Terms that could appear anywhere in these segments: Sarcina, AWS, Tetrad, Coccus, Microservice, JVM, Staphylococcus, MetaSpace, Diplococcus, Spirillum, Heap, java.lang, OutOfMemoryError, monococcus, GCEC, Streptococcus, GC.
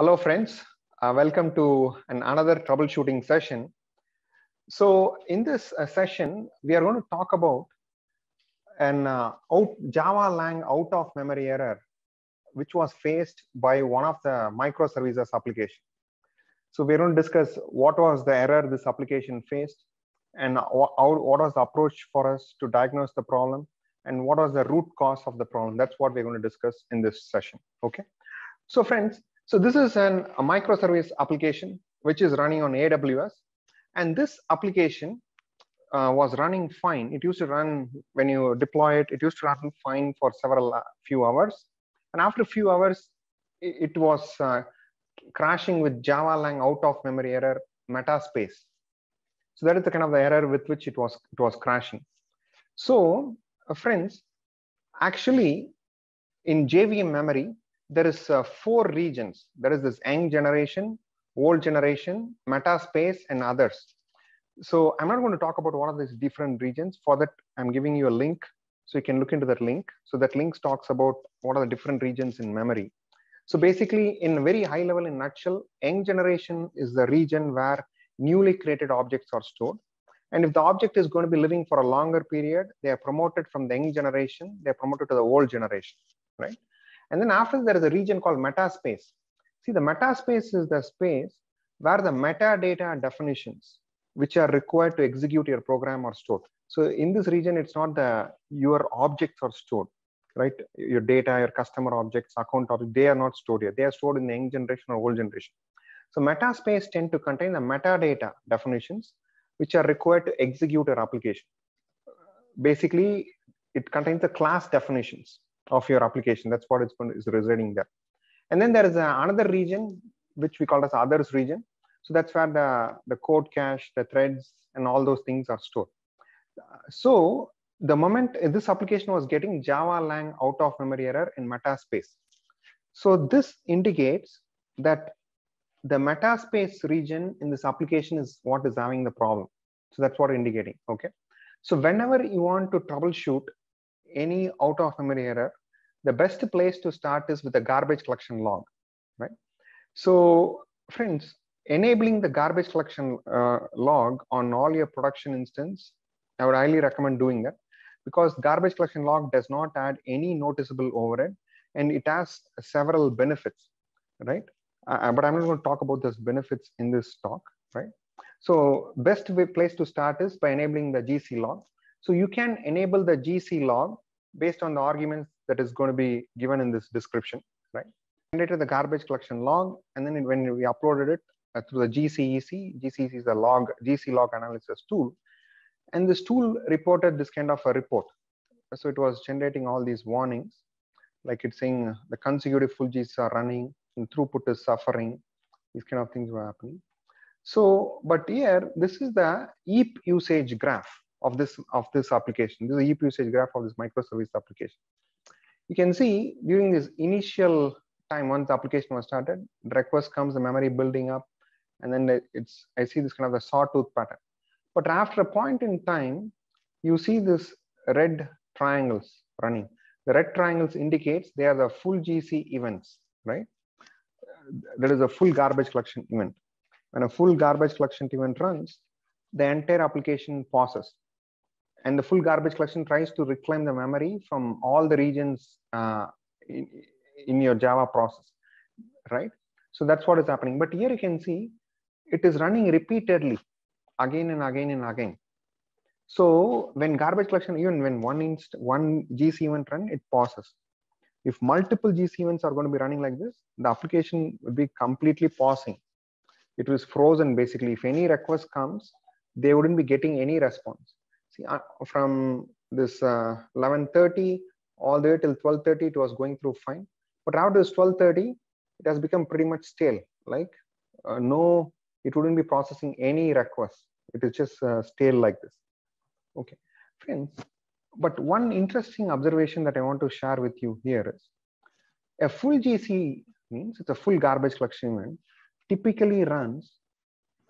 Hello friends, welcome to another troubleshooting session. So in this session, we are going to talk about an java.lang out-of-memory error, which was faced by one of the microservices application. So we're going to discuss what was the error this application faced and what was the approach for us to diagnose the problem and what was the root cause of the problem. That's what we're going to discuss in this session, okay? So friends, so this is a microservice application which is running on AWS, and this application was running fine. It used to run when you deploy it. It used to run fine for few hours, and after a few hours, it was crashing with java.lang out-of-memory error MetaSpace. So that is the kind of the error with which it was crashing. So friends, actually in JVM memory, there is four regions. There is this young generation, old generation, metaspace, and others. So I'm not going to talk about what are these different regions. For that, I'm giving you a link, so you can look into that link. So that link talks about what are the different regions in memory. So basically, in very high level, in nutshell, young generation is the region where newly created objects are stored. And if the object is going to be living for a longer period, they are promoted from the young generation, they are promoted to the old generation, right? And then after, there is a region called metaspace. See, the metaspace is the space where the metadata definitions, which are required to execute your program, are stored. So in this region, it's not your objects are stored, right? Your data, your customer objects, account objects, they are not stored here. They are stored in the young generation or old generation. So metaspace tend to contain the metadata definitions, which are required to execute your application. Basically, it contains the class definitions of your application. That's what is residing there. And then there is another region, which we call as others region. So that's where the code cache, the threads, and all those things are stored. So the moment this application was getting java.lang out-of-memory error in metaspace. So this indicates that the metaspace region in this application is what is having the problem. So that's what indicating, okay? So whenever you want to troubleshoot any out-of-memory error, the best place to start is with the garbage collection log, right? So friends, enabling the garbage collection log on all your production instance, I would highly recommend doing that, because garbage collection log does not add any noticeable overhead, and it has several benefits, right? But I'm not going to talk about those benefits in this talk, right? So best place to start is by enabling the GC log. So you can enable the GC log based on the arguments that is going to be given in this description, right? Generated the garbage collection log, and then when we uploaded it through the GCEC, GCEC is the GC log analysis tool, and this tool reported this kind of a report. So it was generating all these warnings, like it's saying the consecutive full GCs are running, and throughput is suffering. These kind of things were happening. So, but here, this is the Heap usage graph of this application. This is the Heap usage graph of this microservice application. You can see during this initial time, once the application was started, the request comes, the memory building up, and then I see this kind of a sawtooth pattern. But after a point in time, you see this red triangles running. The red triangles indicates they are the full GC events, right? That is a full garbage collection event. When a full garbage collection event runs, the entire application pauses. And the full garbage collection tries to reclaim the memory from all the regions in your Java process, right? So that's what is happening. But here you can see it is running repeatedly, again and again and again. So when garbage collection, even when one GC event runs, it pauses. If multiple GC events are going to be running like this, the application will be completely pausing. It was frozen basically. If any request comes, they wouldn't be getting any response. See, from this 11:30 all the way till 12:30, it was going through fine. But after this 12:30, it has become pretty much stale. Like it wouldn't be processing any requests. It is just stale like this. Okay, friends. But one interesting observation that I want to share with you here is a full GC means it's a full garbage collection event. Typically runs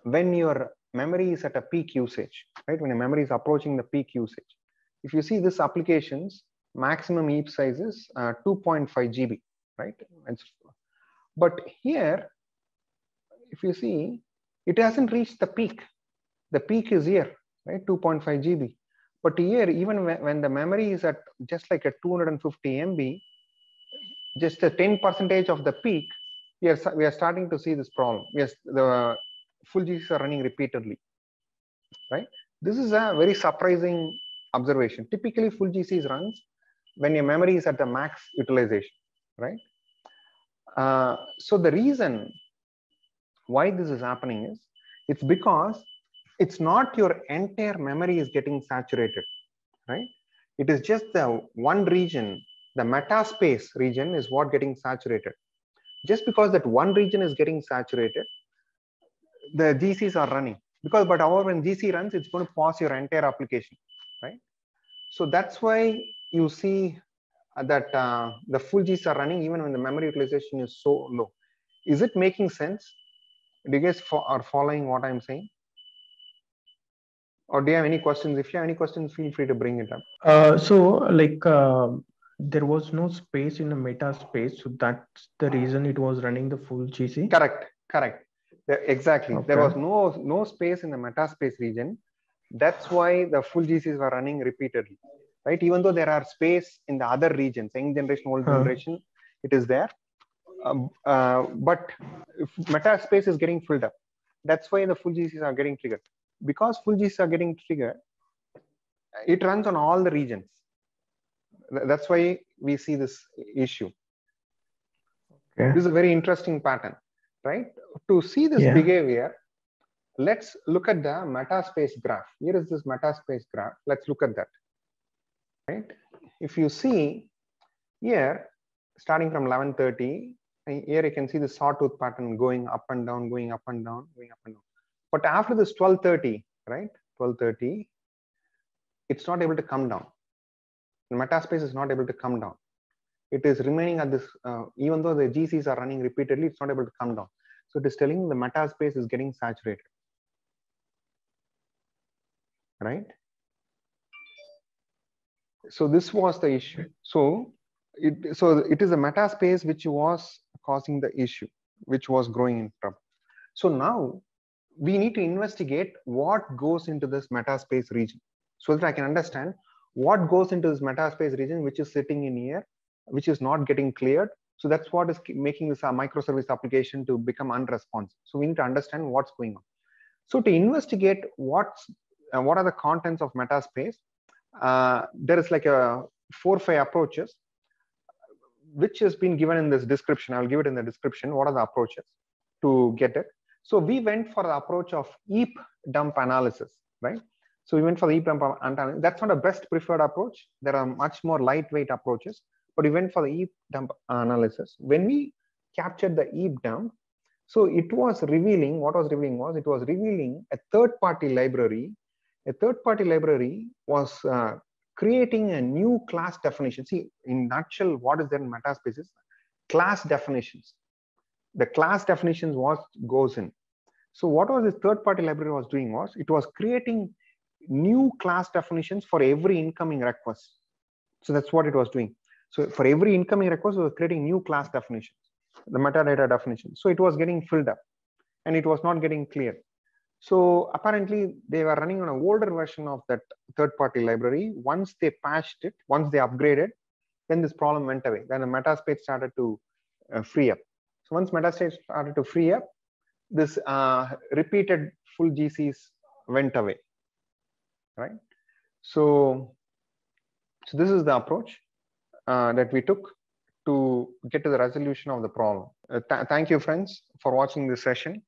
when your memory is at a peak usage, right? When your memory is approaching the peak usage. If you see this application's maximum heap size is 2.5 GB, right? But here if you see, it hasn't reached the peak. The peak is here, right? 2.5 GB. But here, even when the memory is at just like at 250 MB, just a 10% of the peak, we are starting to see this problem. Yes, the full GCs are running repeatedly, right? This is a very surprising observation. Typically, full GCs runs when your memory is at the max utilization, right? So the reason why this is happening is it's because it's not your entire memory is getting saturated, right? It is just the one region, the metaspace region is what getting saturated. Just because that one region is getting saturated, the GCs are running. Because, but however, when GC runs, it's going to pause your entire application, right? So that's why you see that the full GCs are running even when the memory utilization is so low. Is it making sense? Do you guys are following what I'm saying? Or do you have any questions? If you have any questions, feel free to bring it up. There was no space in the meta space. So that's the reason it was running the full GC. Correct, correct. Exactly. Okay. There was no space in the meta space region. That's why the full GCs were running repeatedly, right? Even though there are space in the other regions, young generation, old generation, it is there. But if meta space is getting filled up. That's why the full GCs are getting triggered. Because full GCs are getting triggered, it runs on all the regions. That's why we see this issue. Okay. This is a very interesting pattern, right? To see this behavior, let's look at the metaspace graph. Here is this metaspace graph. Let's look at that, right? If you see here, starting from 11:30, here you can see the sawtooth pattern going up and down, going up and down, going up and down. But after this 12:30, right, 12:30, it's not able to come down. The metaspace is not able to come down. It is remaining at this, even though the GCs are running repeatedly, it's not able to come down. So it is telling the metaspace is getting saturated, right? So this was the issue. So it is the metaspace which was causing the issue, which was growing in trouble. So now, we need to investigate what goes into this metaspace region so that I can understand what goes into this metaspace region, which is sitting in here, which is not getting cleared. So that's what is making this microservice application to become unresponsive. So we need to understand what's going on. So to investigate what are the contents of metaspace, there is like a 4 or 5 approaches, which has been given in this description. I'll give it in the description. What are the approaches to get it? So we went for the approach of heap dump analysis, right? So we went for the heap dump analysis. That's not a best preferred approach. There are much more lightweight approaches, but we went for the heap dump analysis. When we captured the heap dump, so it was revealing, what was revealing was, it was revealing a third-party library. A third-party library was creating a new class definition. See, in nutshell, what is there in metaspaces? Class definitions. The class definitions what goes in. So what was this third-party library was doing was, it was creating new class definitions for every incoming request. So that's what it was doing. So for every incoming request, it was creating new class definitions, the metadata definition. So it was getting filled up and it was not getting cleared. So apparently they were running on an older version of that third-party library. Once they patched it, once they upgraded, then this problem went away. Then the metaspace started to free up. So once metaspace started to free up, this repeated full GCs went away, right? So this is the approach that we took to get to the resolution of the problem. Thank you, friends, for watching this session.